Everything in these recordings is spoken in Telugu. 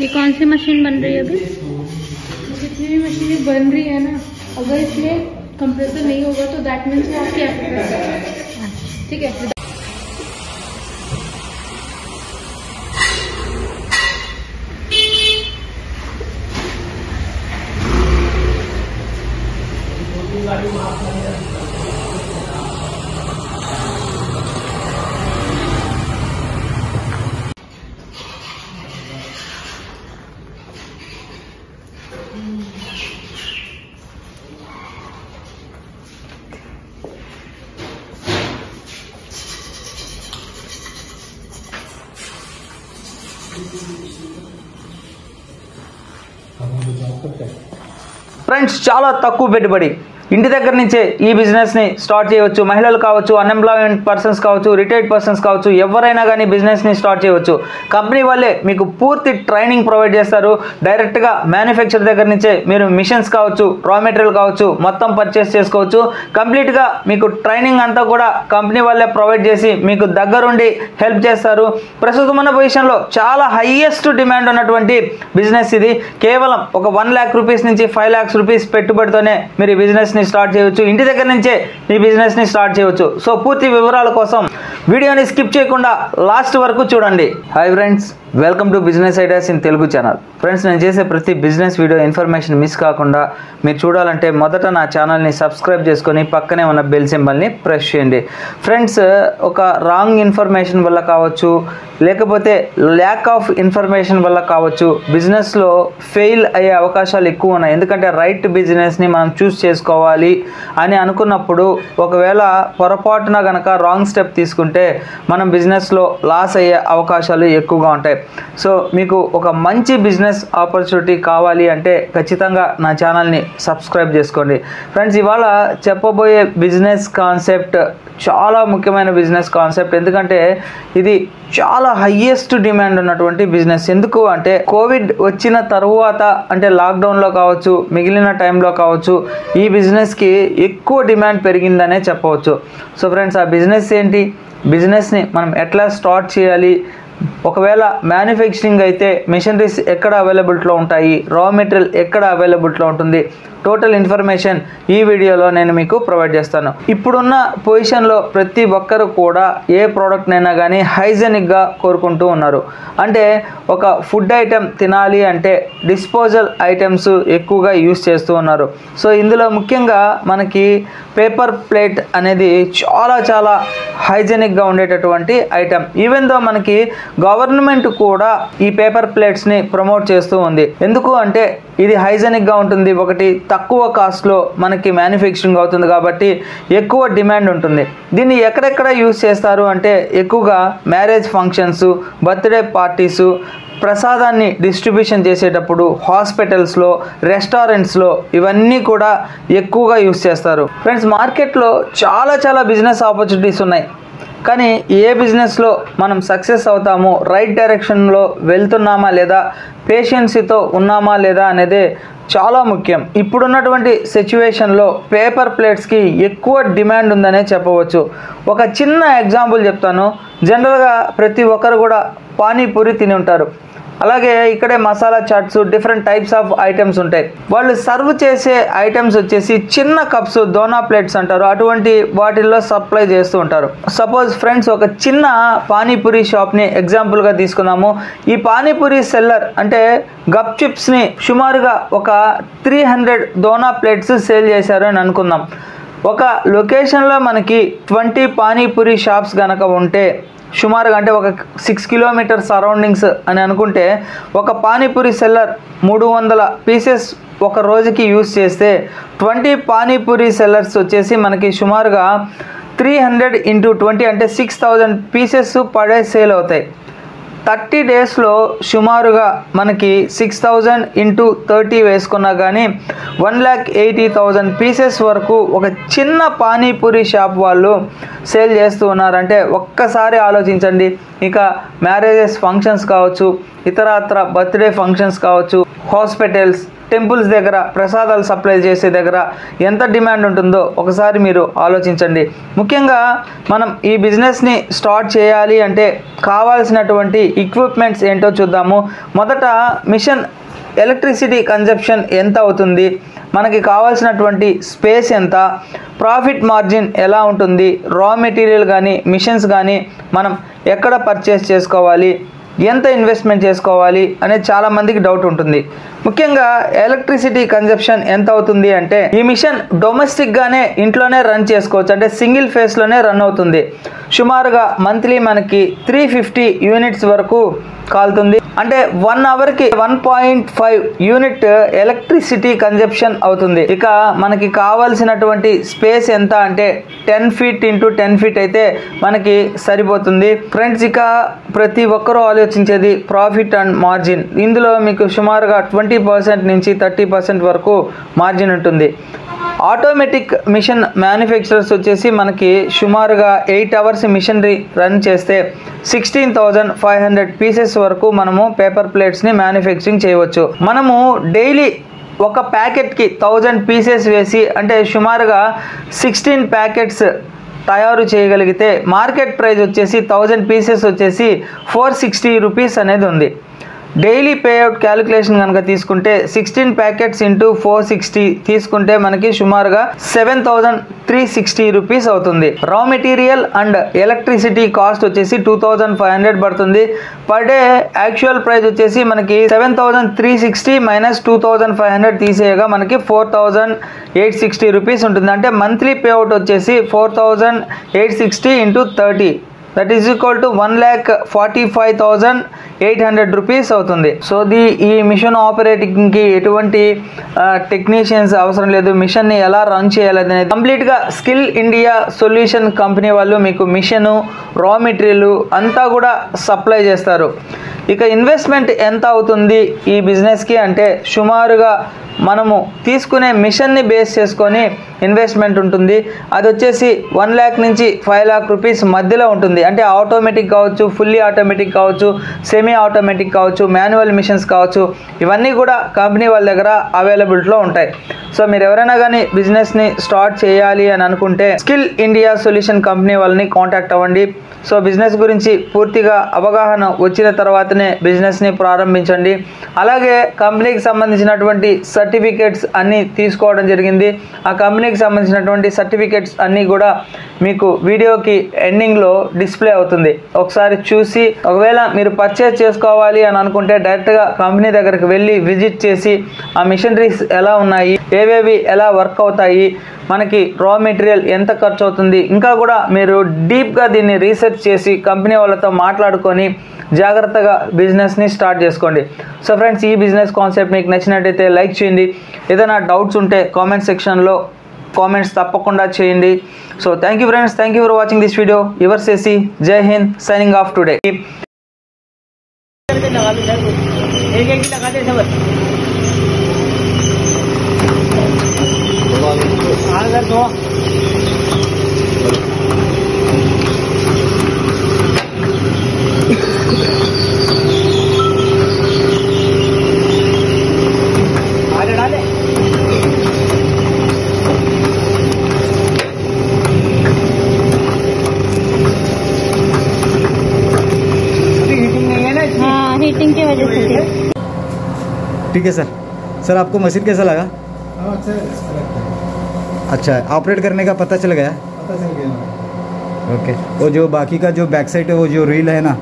ये कौन सी मशीन बन रही है अभी? जितनी भी मशीन बन रही है ना, अगर इसमें कंप्रेसर नहीं होगा तो दैट मीन्स आपके ठीक है। ఫ్రెండ్స్ చాలా తక్కువ పెట్టుబడి ఇంటి దగ్గర నుంచే ఈ బిజినెస్ ని స్టార్ట్ చేయొచ్చు। మహిళలు కావచ్చు, అన్‌ఎంప్లాయ్‌మెంట్ పర్సన్స్ కావచ్చు, రిటైర్డ్ పర్సన్స్ కావచ్చు, ఎవరైనా గానీ బిజినెస్ ని స్టార్ట్ చేయొచ్చు। కంపెనీ వాళ్ళే మీకు పూర్తి ట్రైనింగ్ ప్రొవైడ్ చేస్తారు। డైరెక్ట్ గా మ్యానుఫ్యాక్చరర్ దగ్గర నుంచే మీరు మిషన్స్ కావచ్చు, రా మెటీరియల్ కావచ్చు మొత్తం పర్చేస్ చేసుకోవచ్చు। కంప్లీట్ గా మీకు ట్రైనింగ్ అంతా కూడా కంపెనీ వాళ్ళే ప్రొవైడ్ చేసి మీకు దగ్గర ఉండి హెల్ప్ చేస్తారు। ప్రస్తుతం ఉన్న పొజిషన్ లో చాలా హైయెస్ట్ డిమాండ్ ఉన్నటువంటి బిజినెస్ ఇది। కేవలం ఒక 1 లక్ష రూపాయస్ నుంచి 5 లక్ష రూపాయస్ పెట్టుబడితోనే మీరు బిజినెస్ स्टार्ट చేయొచ్చు। ఇంటి దగ్గర నుంచే ఈ బిజినెస్ ని స్టార్ట్ చేయొచ్చు। సో పూర్తి వివరాల కోసం వీడియోని స్కిప్ చేయకుండా లాస్ట్ వరకు చూడండి। Hi friends, welcome to business ideas in Telugu channel. Friends, నేను చేసే ప్రతి బిజినెస్ వీడియో ఇన్ఫర్మేషన్ మిస్ కాకుండా మీరు చూడాలంటే మొదట నా ఛానల్ ని సబ్స్క్రైబ్ చేసుకొని పక్కనే ఉన్న బెల్ సింబల్ ని ప్రెస్ చేయండి। ఫ్రెండ్స్, ఒక రాంగ్ ఇన్ఫర్మేషన్ వల్ల కావచ్చు, లేకపోతే ల్యాక్ ఆఫ్ ఇన్ఫర్మేషన్ వల్ల కావచ్చు బిజినెస్ లో ఫెయిల్ అయ్యే అవకాశాలు ఎక్కువ ఉన్నాయి। ఎందుకంటే రైట్ బిజినెస్ ని మనం చూస్ చేసుకోవాలి అని అనుకున్నప్పుడు ఒకవేళ పొరపాటున గనక రాంగ్ స్టెప్ తీసుకుంటే మనం బిజినెస్ లో లాస్ అయ్యే అవకాశాలు ఎక్కువగా ఉంటాయి। సో మీకు ఒక మంచి బిజినెస్ ఆపర్చునిటీ కావాలి అంటే ఖచ్చితంగా నా ఛానల్ ని సబ్స్క్రైబ్ చేసుకోండి। ఫ్రెండ్స్, ఇవాళ చెప్పబోయే బిజినెస్ కాన్సెప్ట్ చాలా ముఖ్యమైన బిజినెస్ కాన్సెప్ట్। ఎందుకంటే ఇది చాలా హైయెస్ట్ డిమాండ్ ఉన్నటువంటి బిజినెస్। ఎందుకు అంటే కోవిడ్ వచ్చిన తర్వాత, అంటే లాక్డౌన్లో కావచ్చు, మిగిలిన టైంలో కావచ్చు ఈ బిజినెస్కి ఎక్కువ డిమాండ్ పెరిగిందనే చెప్పవచ్చు। సో ఫ్రెండ్స్, ఆ బిజినెస్ ఏంటి, బిజినెస్ని మనం ఎట్లా స్టార్ట్ చేయాలి, ఒకవేళ మ్యానుఫ్యాక్చరింగ్ అయితే మెషినరీస్ ఎక్కడ అవైలబిలిటీలో ఉంటాయి, రా మెటీరియల్ ఎక్కడ అవైలబిలిటీలో ఉంటుంది, టోటల్ ఇన్ఫర్మేషన్ ఈ వీడియోలో నేను మీకు ప్రొవైడ్ చేస్తాను। ఇప్పుడున్న పొజిషన్లో ప్రతి ఒక్కరు కూడా ఏ ప్రోడక్ట్నైనా కానీ హైజెనిక్గా కోరుకుంటూ ఉన్నారు। అంటే ఒక ఫుడ్ ఐటెం తినాలి అంటే డిస్పోజల్ ఐటమ్స్ ఎక్కువగా యూస్ చేస్తూ ఉన్నారు। సో ఇందులో ముఖ్యంగా మనకి పేపర్ ప్లేట్ అనేది చాలా చాలా హైజెనిక్గా ఉండేటటువంటి ఐటెం। ఈవెన్ దో మనకి గవర్నమెంట్ కూడా ఈ పేపర్ ప్లేట్స్ని ప్రమోట్ చేస్తూ ఉంది। ఎందుకు అంటే ఇది హైజెనిక్గా ఉంటుంది, ఒకటి తక్కువ కాస్ట్లో మనకి మ్యానుఫ్యాక్చరింగ్ అవుతుంది కాబట్టి ఎక్కువ డిమాండ్ ఉంటుంది। దీన్ని ఎక్కడెక్కడ యూజ్ చేస్తారు అంటే ఎక్కువగా మ్యారేజ్ ఫంక్షన్స్, బర్త్డే పార్టీసు, ప్రసాదాన్ని డిస్ట్రిబ్యూషన్ చేసేటప్పుడు, హాస్పిటల్స్లో, రెస్టారెంట్స్లో ఇవన్నీ కూడా ఎక్కువగా యూజ్ చేస్తారు। ఫ్రెండ్స్, మార్కెట్లో చాలా చాలా బిజినెస్ ఆపర్చునిటీస్ ఉన్నాయి, కానీ ఏ బిజినెస్లో మనం సక్సెస్ అవుతామో, రైట్ డైరెక్షన్లో వెళ్తున్నామా లేదా, పేషెన్సీతో ఉన్నామా లేదా అనేది చాలా ముఖ్యం। ఇప్పుడున్నటువంటి సిచ్యువేషన్లో పేపర్ ప్లేట్స్కి ఎక్కువ డిమాండ్ ఉందనే చెప్పవచ్చు। ఒక చిన్న ఎగ్జాంపుల్ చెప్తాను। జనరల్గా ప్రతి ఒక్కరు కూడా పానీపూరి తిని ఉంటారు, అలాగే ఇక్కడే masala chaats, different types of items ఉంటాయి। వాళ్ళు సర్వ్ చేసే ఐటమ్స్ వచ్చేసి చిన్న కప్స్, దోనా ప్లేట్స్ అంటారు, అటువంటి వాటిల్లో సప్లై చేస్తూ ఉంటారు। సపోజ్ ఫ్రెండ్స్, ఒక చిన్న పానీపూరి షాప్ని ఎగ్జాంపుల్గా తీసుకున్నాము। ఈ పానీపూరి సెల్లర్ అంటే గప్ చిప్స్ని సుమారుగా ఒక 300 దోనా ప్లేట్స్ సేల్ చేశారు అని అనుకుందాం। ఒక లొకేషన్లో మనకి 20 పానీపూరి షాప్స్ కనుక ఉంటే సుమారుగా అంటే ఒక 6 కిలోమీటర్ సరౌండింగ్స్ అని అనుకుంటే ఒక పానీపూరి సెల్లర్ 300 పీసెస్ ఒక రోజుకి యూజ్ చేస్తే 20 పానీపూరి సెల్లర్స్ వచ్చేసి మనకి సుమారుగా 300 x 20 అంటే 6000 పీసెస్ పడే సేల్ అవుతాయి। 30 డేస్లో సుమారుగా మనకి 6000 x 30 వేసుకున్నా కానీ 1,80,000 పీసెస్ వరకు ఒక చిన్న పానీపూరి షాప్ వాళ్ళు సేల్ చేస్తూ ఉన్నారంటే ఒక్కసారి ఆలోచించండి। ఇక మ్యారేజెస్ ఫంక్షన్స్ కావచ్చు, ఇతరత్ర బర్త్డే ఫంక్షన్స్ కావచ్చు, హాస్పిటల్స్, టెంపుల్స్ దగ్గర ప్రసాదాలు సప్లై చేసే దగ్గర ఎంత డిమాండ్ ఉంటుందో ఒకసారి మీరు ఆలోచించండి। ముఖ్యంగా మనం ఈ బిజినెస్ ని స్టార్ట్ చేయాలి అంటే కావాల్సినటువంటి ఎక్విప్‌మెంట్స్ ఏంటో చూద్దాము। మొదట మిషన్ ఎలక్ట్రిసిటీ కన్జంప్షన్ ఎంత అవుతుంది, మనకి కావాల్సినటువంటి స్పేస్ ఎంత, ప్రాఫిట్ మార్జిన్ ఎలా ఉంటుంది, రా మెటీరియల్ కానీ మిషన్స్ కానీ మనం ఎక్కడ పర్చేస్ చేసుకోవాలి, ఎంత ఇన్వెస్ట్మెంట్ చేసుకోవాలి అనేది చాలా మందికి డౌట్ ఉంటుంది। ముఖ్యంగా ఎలక్ట్రిసిటీ కన్జంప్షన్ ఎంత అవుతుంది అంటే ఈ మిషన్ డొమెస్టిక్ గానే ఇంట్లోనే రన్ చేసుకోవచ్చు, అంటే సింగిల్ ఫేస్ లోనే రన్ అవుతుంది। సుమారుగా మంత్లీ మనకి 350 యూనిట్స్ వరకు కాలుతుంది, అంటే 1 అవర్ కి 1.5 యూనిట్ ఎలక్ట్రిసిటీ కన్జంప్షన్ అవుతుంది। ఇక మనకి కావాల్సినటువంటి స్పేస్ ఎంత అంటే 10 ఫీట్ x 10 ఫీట్ అయితే మనకి సరిపోతుంది। ఫ్రెండ్స్, ఇక ప్రతి ఒక్కరూ ఆలోచించేది ప్రాఫిట్ అండ్ మార్జిన్। ఇందులో మీకు సుమారుగా 20% నుంచి 30% వరకు మార్జిన్ ఉంటుంది। ఆటోమేటిక్ మిషన్ మ్యానుఫ్యాక్చరర్స్ వచ్చేసి మనకి సుమారుగా 8 అవర్స్ మిషనరీ రన్ చేస్తే 16,500 పీసెస్ వరకు మనము పేపర్ ప్లేట్స్ని మ్యానుఫ్యాక్చరింగ్ చేయవచ్చు। మనము డైలీ ఒక ప్యాకెట్కి 1000 పీసెస్ వేసి అంటే సుమారుగా 16 ప్యాకెట్స్ తయారు చేయగలిగితే మార్కెట్ ప్రైస్ వచ్చేసి 1000 పీసెస్ వచ్చేసి 460 రూపీస్ అనేది ఉంది। డైలీ పేఅవుట్ క్యాలిక్యులేషన్ కనుక తీసుకుంటే 16 ప్యాకెట్స్ ఇంటూ 460 తీసుకుంటే మనకి సుమారుగా 7,360 రూపీస్ అవుతుంది। Raw material and electricity cost వచ్చేసి 2,500 పడుతుంది। పర్ డే యాక్చువల్ ప్రైస్ వచ్చేసి మనకి 7,360 మైనస్ 2,500 తీసేయగా మనకి 4,860 రూపీస్ ఉంటుంది, అంటే మంత్లీ పేఅవుట్ వచ్చేసి 4,860 into 30 that is equal to 1,45,800 rupees అవుతుంది। సో ఈ మిషన్ ఆపరేటింగ్కి ఎటువంటి టెక్నీషియన్స్ అవసరం లేదు, మిషన్ని ఎలా రన్ చేయాలి అనేది కంప్లీట్గా స్కిల్ ఇండియా సొల్యూషన్ కంపెనీ వాళ్ళు మీకు మిషను రా మెటీరియల్ అంతా కూడా సప్లై చేస్తారు। ఇక ఇన్వెస్ట్మెంట్ ఎంత అవుతుంది ఈ బిజినెస్కి అంటే సుమారుగా మనము తీసుకునే మిషన్ని బేస్ చేసుకొని ఇన్వెస్ట్మెంట్ ఉంటుంది, అది వచ్చేసి 1 లక్ష నుంచి 5 లక్షల రూపీస్ మధ్యలో ఉంటుంది। అంటే ఆటోమేటిక్ కావచ్చు, ఫుల్లీ ఆటోమేటిక్ కావచ్చు, సెమీ ఆటోమేటిక్ కావచ్చు, మాన్యువల్ మిషన్స్ కావచ్చు, ఇవన్నీ కూడా కంపెనీ వాళ్ళ దగ్గర అవైలబిలిటీలో ఉంటాయి। సో మీరు ఎవరైనా కానీ బిజినెస్ని స్టార్ట్ చేయాలి అని అనుకుంటే స్కిల్ ఇండియా సొల్యూషన్ కంపెనీ వాళ్ళని కాంటాక్ట్ అవ్వండి। సో బిజినెస్ గురించి పూర్తిగా అవగాహన వచ్చిన తర్వాతనే బిజినెస్ని ప్రారంభించండి। అలాగే కంపెనీకి సంబంధించినటువంటి సర్టిఫికేట్స్ అన్నీ తీసుకోవడం జరిగింది, ఆ కంపెనీకి సంబంధించినటువంటి సర్టిఫికేట్స్ అన్నీ కూడా మీకు వీడియోకి ఎండింగ్లో డిస్ప్లే అవుతుంది, ఒకసారి చూసి ఒకవేళ మీరు పర్చేస్ చేసుకోవాలి అని అనుకుంటే డైరెక్ట్గా కంపెనీ దగ్గరికి వెళ్ళి విజిట్ చేసి ఆ మిషనరీస్ ఎలా ఉన్నాయి, ఏవేవి ఎలా వర్క్ అవుతాయి, మనకి రా మెటీరియల్ ఎంత ఖర్చు అవుతుంది, ఇంకా కూడా మీరు డీప్గా దీన్ని రీసెర్చ్ చేసి కంపెనీ వాళ్ళతో మాట్లాడుకొని జాగ్రత్తగా బిజినెస్ని స్టార్ట్ చేసుకోండి। సో ఫ్రెండ్స్, ఈ బిజినెస్ కాన్సెప్ట్ మీకు నచ్చినట్టయితే లైక్ చేయండి, ఏదైనా డౌట్స్ ఉంటే కామెంట్ సెక్షన్లో కామెంట్స్ తప్పకుండా చేయండి। So thank you friends, thank you for watching this video. Your Shashi, Jai Hind, signing off today. आगे तो आगे डाले हीटिंग नहीं है ना। हाँ, हीटिंग की वजह से। ठीक है सर। सर आपको मशीन कैसा लगा? अच्छा, ऑपरेट करने का पता चल गया? पता चल गया। ओके, वो जो बाकी का जो बैक साइड है वो जो रील है ना,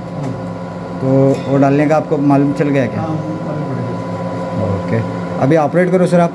तो वो डालने का आपको मालूम चल गया क्या? ओके, अभी ऑपरेट करो सर आप।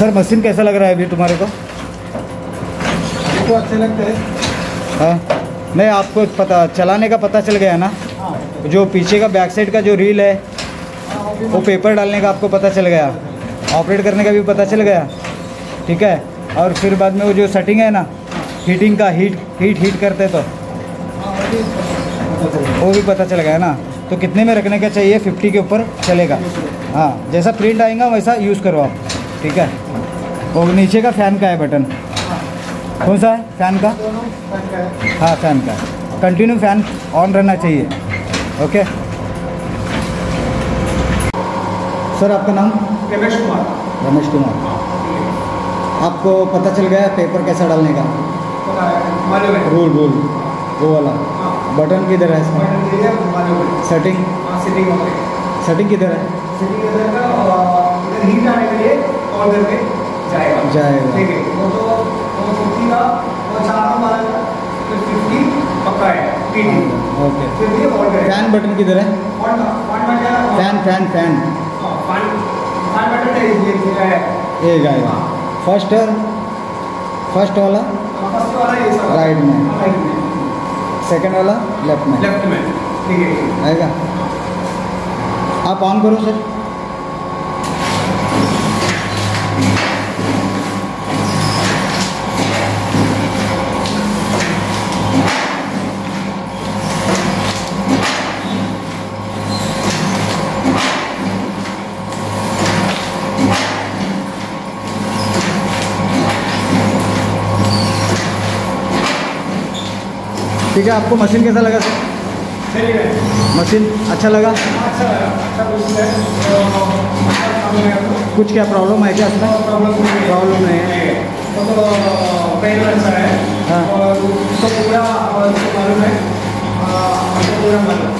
सर मशीन कैसा लग रहा है अभी तुम्हारे को? आपको अच्छे लगते हैं? हाँ, नहीं आपको पता चलाने का पता चल गया ना। जो पीछे का बैक साइड का जो रील है वो पेपर डालने का आपको पता चल गया, ऑपरेट करने का भी पता चल गया, ठीक है। और फिर बाद में वो जो सेटिंग है ना हीटिंग का, हीट करते तो वो भी पता चल गया ना। तो कितने में रखने का चाहिए, 50 के ऊपर चलेगा। हाँ, जैसा प्रिंट आएगा वैसा यूज़ करो आप, ठीक है। और नीचे का फ़ैन का है बटन, कौन सा है फ़ैन का? हाँ फ़ैन का, कंटिन्यू फ़ैन ऑन रहना चाहिए। ओके सर, आपका नाम? रमेश कुमार। रमेश कुमार, आपको पता चल गया पेपर कैसा डालने का? रूल रूल वो वाला बटन किधर है इसका? सेटिंग सेटिंग किधर है? जाएगा जाएगा, ठीक है। वो तो 50 का और 4 का 50 पक्का है, ठीक है। ओके, फिर ये फैन बटन किधर है? फैन बटन है, ये जाएगा फर्स्ट वाला राइट में, सेकंड वाला लेफ्ट में, ठीक है आएगा। आप ऑन करो सर, ठीक है। आपको मशीन कैसा लगा सर? मशीन अच्छा लगा, कुछ क्या प्रॉब्लम है क्या इसमें? प्रॉब्लम नहीं है, अच्छा है, हाँ पूरा मालूम है, पूरा मालूम